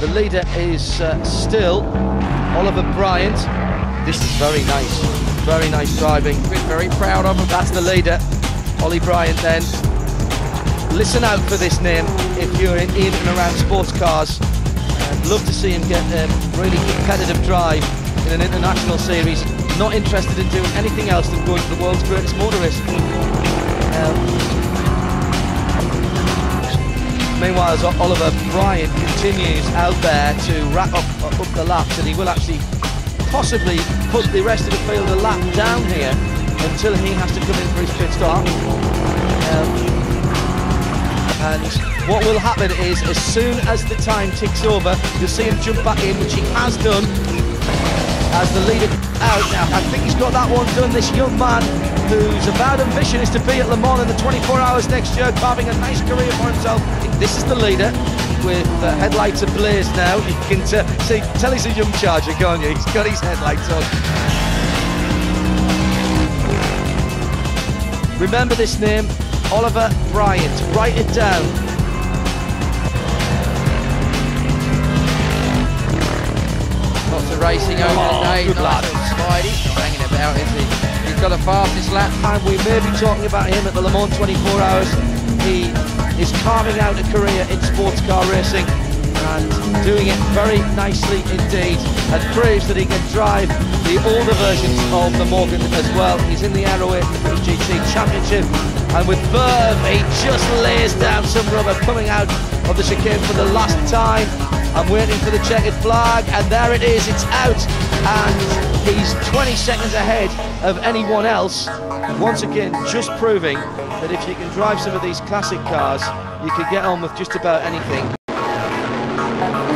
The leader is still Oliver Bryant. This is very nice driving. We're very proud of him. That's the leader, Ollie Bryant then. Listen out for this name if you're in and around sports cars. I'd love to see him get a really competitive drive in an international series. Not interested in doing anything else than going to the world's greatest motorist. Meanwhile, as Oliver Bryant continues out there to rack up the laps, and he will actually possibly put the rest of the field a lap down here until he has to come in for his pit stop. And what will happen is, as soon as the time ticks over, you'll see him jump back in, which he has done, as the leader out. Now, I think he's got that one done. This young man, whose avowed ambition is to be at Le Mans in the 24 hours next year, carving a nice career for himself. This is the leader, with headlights ablaze now. You can tell he's a young charger, can't you? He's got his headlights on. Remember this name, Oliver Bryant. Write it down. Lots of racing over the day. Good lad. Smythe's not hanging about, is he? He's got the fastest lap. And we may be talking about him at the Le Mans 24 hours. He is carving out a career in sports car racing and doing it very nicely indeed. And proves that he can drive the older versions of the Morgan as well. He's in the Arrow 8 for the GT Championship. And with verve, he just lays down some rubber coming out of the chicane for the last time. I'm waiting for the checkered flag, and there it is, it's out, and he's 20 seconds ahead of anyone else. Once again, just proving that if you can drive some of these classic cars, you can get on with just about anything.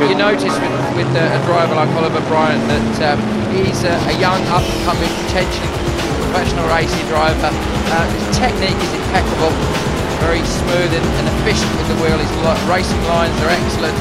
You notice with a driver like Oliver Bryant that he's a young, up-and-coming, potentially professional racing driver. His technique is impeccable, very smooth and efficient with the wheel. His racing lines are excellent.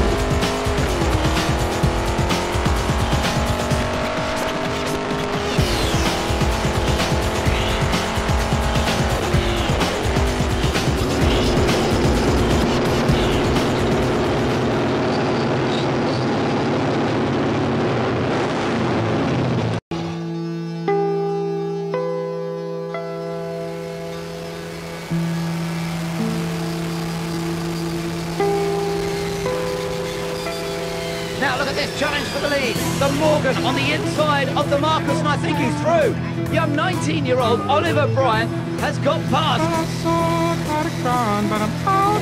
Challenge for the lead, the Morgan on the inside of the Marcos, and I think he's through. Young 19-year-old Oliver Bryant has got past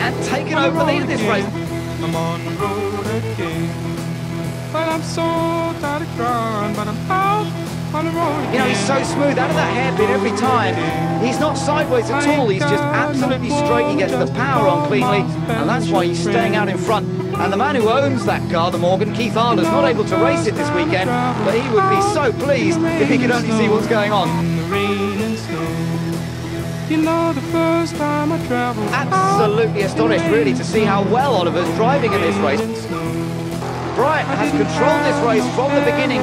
and taken over the lead of this race. I'm on the road again, but I'm so tired of crying, but I'm out on the road again. You know, he's so smooth, out of that hairpin every time. He's not sideways at all, he's just absolutely straight. He gets the power on cleanly, and that's why he's staying out in front. And the man who owns that car, the Morgan, Keith Arnold, is not able to race it this weekend, but he would be so pleased if he could only see what's going on. Absolutely astonished, really, to see how well Oliver's driving in this race. Bryant has controlled this race from the beginning.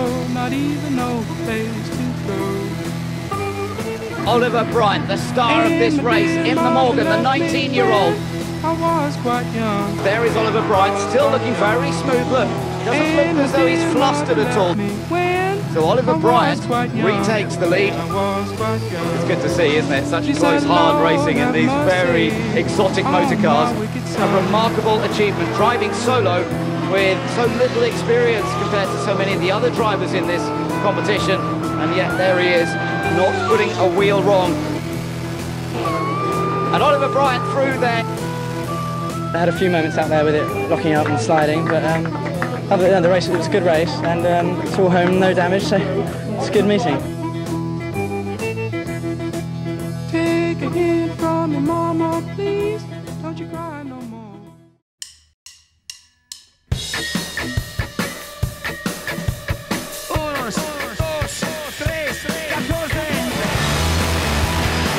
Oliver Bryant, the star of this race in the Morgan, the 19-year-old. I was quite young. There is Oliver Bryant, still looking very smooth. Look, doesn't look as though he's flustered at all. So Oliver Bryant retakes the lead. It's good to see, isn't it? Such close, hard racing in these very exotic motor cars. A remarkable achievement, driving solo with so little experience compared to so many of the other drivers in this competition. And yet there he is, not putting a wheel wrong. And Oliver Bryant through there. I had a few moments out there with it locking up and sliding, but other than the race, it was a good race, and it's all home, no damage, so it's a good meeting. Take a hint from your mama, please, don't you cry no more.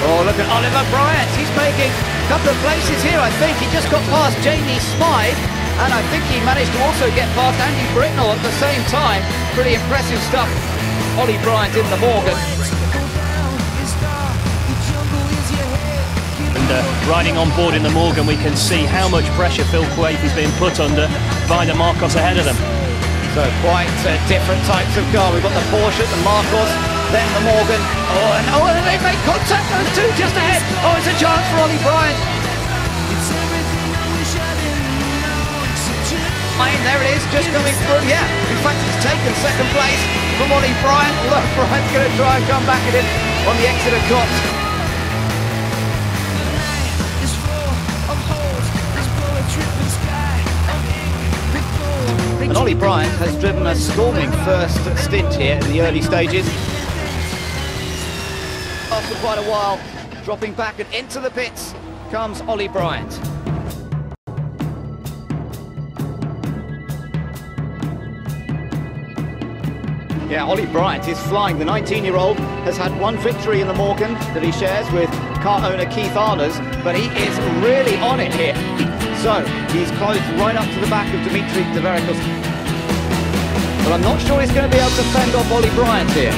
Oh, look at Oliver Bryant, he's making couple of places here. I think he just got past Jamie Smythe, and I think he managed to also get past Andy Britnell at the same time. Pretty impressive stuff. Ollie Bryant in the Morgan. And riding on board in the Morgan, we can see how much pressure Phil Quaid has been put under. Smythe and Marcos ahead of them. So quite different types of car. We've got the Porsche, the Marcos, then the Morgan. And they've made contact, those two just ahead. Oh, it's a chance for Ollie Bryant. There it is, just coming through, yeah. In fact, it's taken second place from Ollie Bryant. Look, Bryant's going to try and come back at it on the exit of Croft. And Ollie Bryant has driven a storming first stint here in the early stages. After quite a while, dropping back and into the pits comes Ollie Bryant. Yeah, Ollie Bryant is flying. The 19-year-old has had one victory in the Morgan that he shares with car owner Keith Arnold, but he is really on it here. So, he's closed right up to the back of Dimitri Deverikos. But I'm not sure he's going to be able to fend off Ollie Bryant here.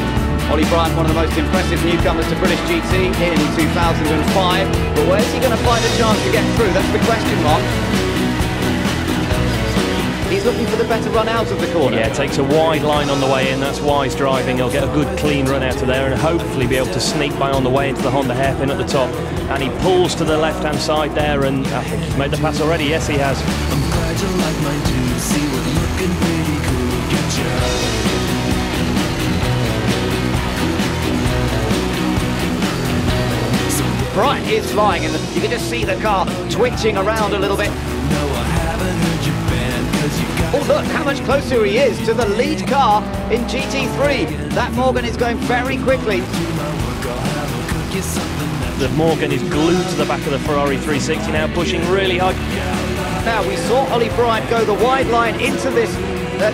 Ollie Bryant, one of the most impressive newcomers to British GT in 2005. But where's he going to find a chance to get through? That's the question mark. He's looking for the better run out of the corner. Yeah, it takes a wide line on the way in. That's wise driving. He'll get a good clean run out of there and hopefully be able to sneak by on the way into the Honda hairpin at the top. And he pulls to the left-hand side there, and I think he's made the pass already. Yes, he has. I'm glad you like my GT, we're looking pretty cool, good job. Bryant is flying, and you can just see the car twitching around a little bit. No, I haven't heard you band, 'cause you got oh, look how much closer he is to the lead car in GT3. That Morgan is going very quickly. The Morgan is glued to the back of the Ferrari 360 now, pushing really hard. Now, we saw Ollie Bryant go the wide line into this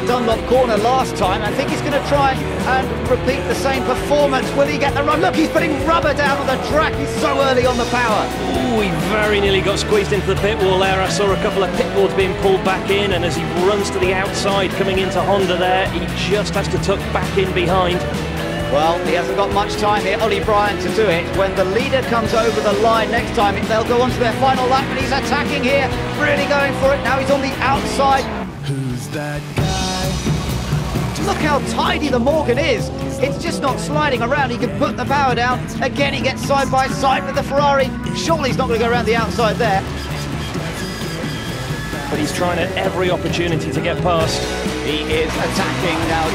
Dunlop corner last time. I think he's going to try and repeat the same performance. Will he get the run? Look, he's putting rubber down on the track. He's so early on the power. Ooh, he very nearly got squeezed into the pit wall there. I saw a couple of pit boards being pulled back in, and as he runs to the outside coming into Honda there, he just has to tuck back in behind. Well, he hasn't got much time here, Ollie Bryant, to do it. When the leader comes over the line next time, they'll go on to their final lap, and he's attacking here, really going for it. Now he's on the outside. Who's that guy? Look how tidy the Morgan is. It's just not sliding around. He can put the power down. Again, he gets side by side with the Ferrari. Surely he's not going to go around the outside there. But he's trying at every opportunity to get past. He is attacking now.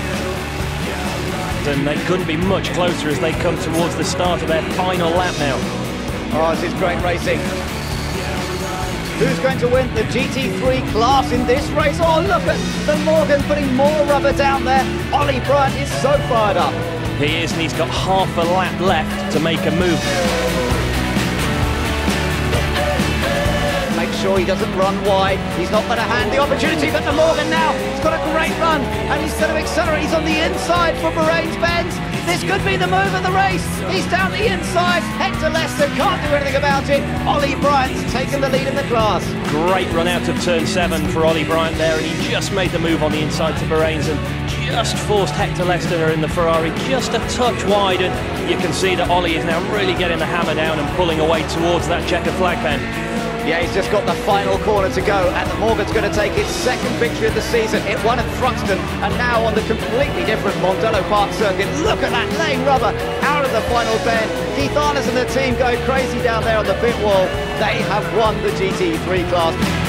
And they couldn't be much closer as they come towards the start of their final lap now. Oh, this is great racing. Who's going to win the GT3 class in this race? Oh, look at the Morgan putting more rubber down there. Ollie Bryant is so fired up. He is, and he's got half a lap left to make a move. Make sure he doesn't run wide. He's not going to hand the opportunity, but the Morgan now, he's got a great run, and he's going to accelerate. He's on the inside for Bahrain's Benz. This could be the move of the race. He's down the inside. Hector Lester can't do anything about it. Ollie Bryant's taken the lead in the class. Great run out of turn 7 for Ollie Bryant there, and he just made the move on the inside to Bahrain's and just forced Hector Lester in the Ferrari just a touch wide, and you can see that Ollie is now really getting the hammer down and pulling away towards that checker flag pen. Yeah, he's just got the final corner to go, and the Morgan's going to take its second victory of the season. It won at Thruxton, and now on the completely different Mondello Park circuit. Look at that lane rubber out of the final bend. Keith Arnold and the team go crazy down there on the pit wall. They have won the GT3 class.